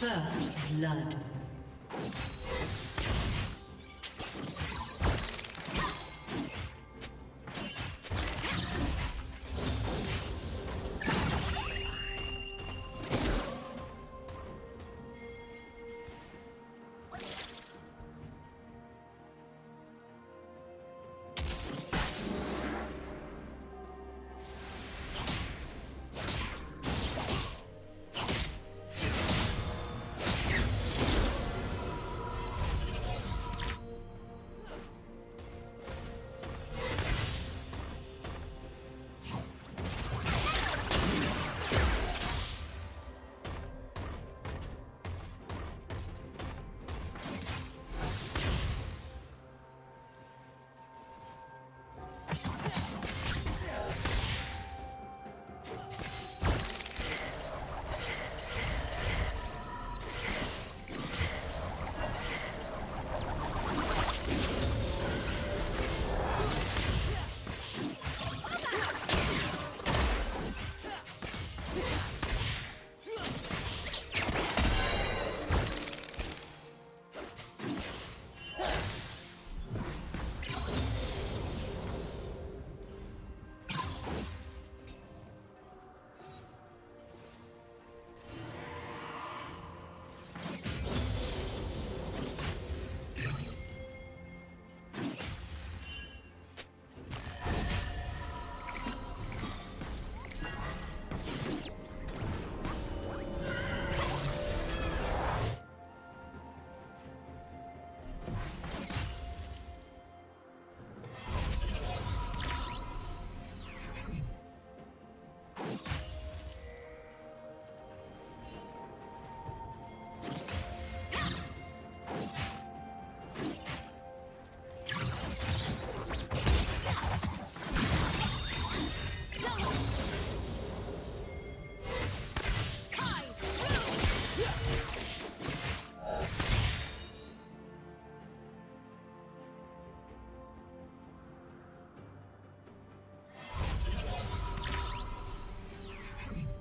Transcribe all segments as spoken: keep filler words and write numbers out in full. First blood.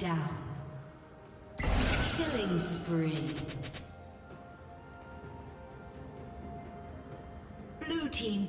down. Killing spree. Blue team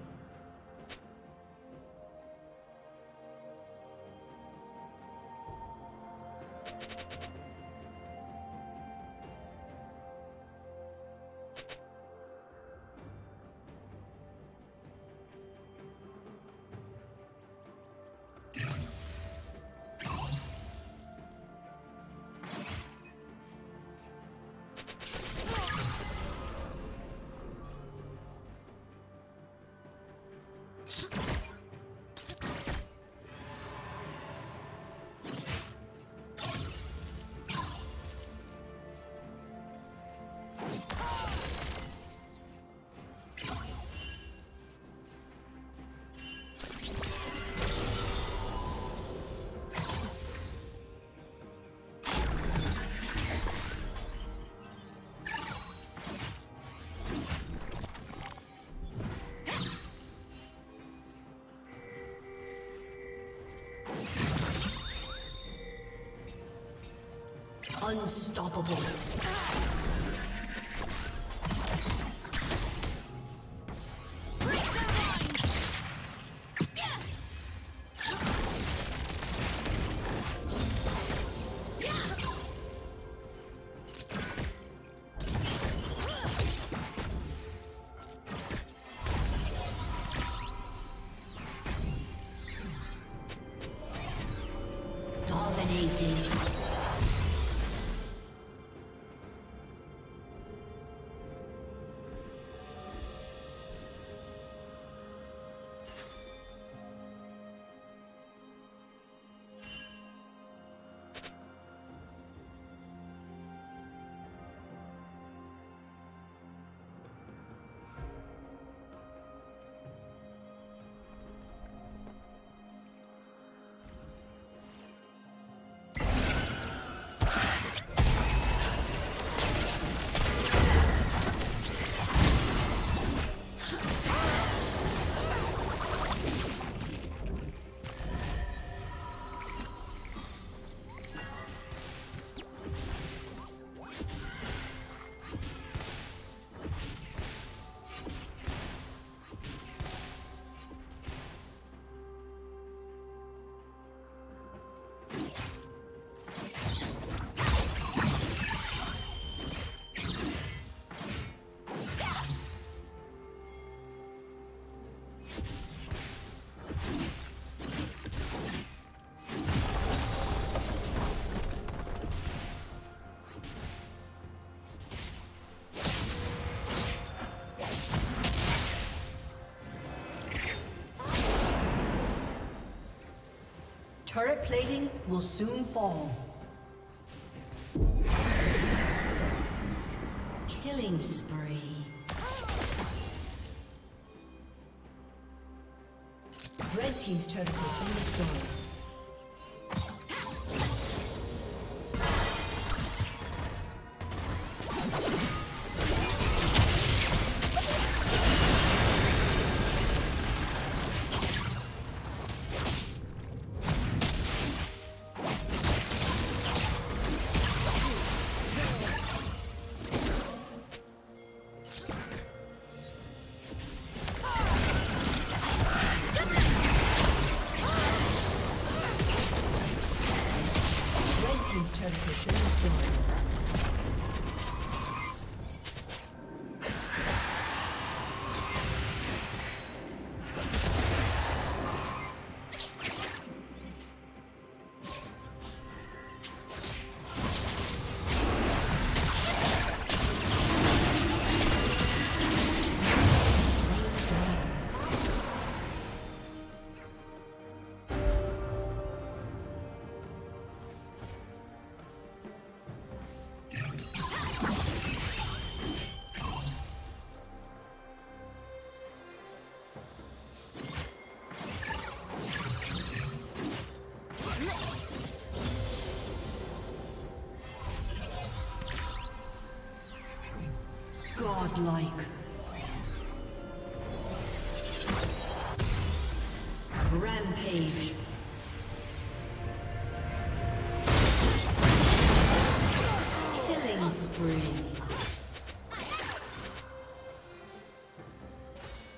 Unstoppable. Dominating. Turret plating will soon fall. Killing spree. Red team's turret has been destroyed. Rampage. Killing spree.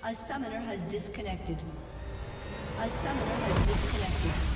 A summoner has disconnected. A summoner has disconnected.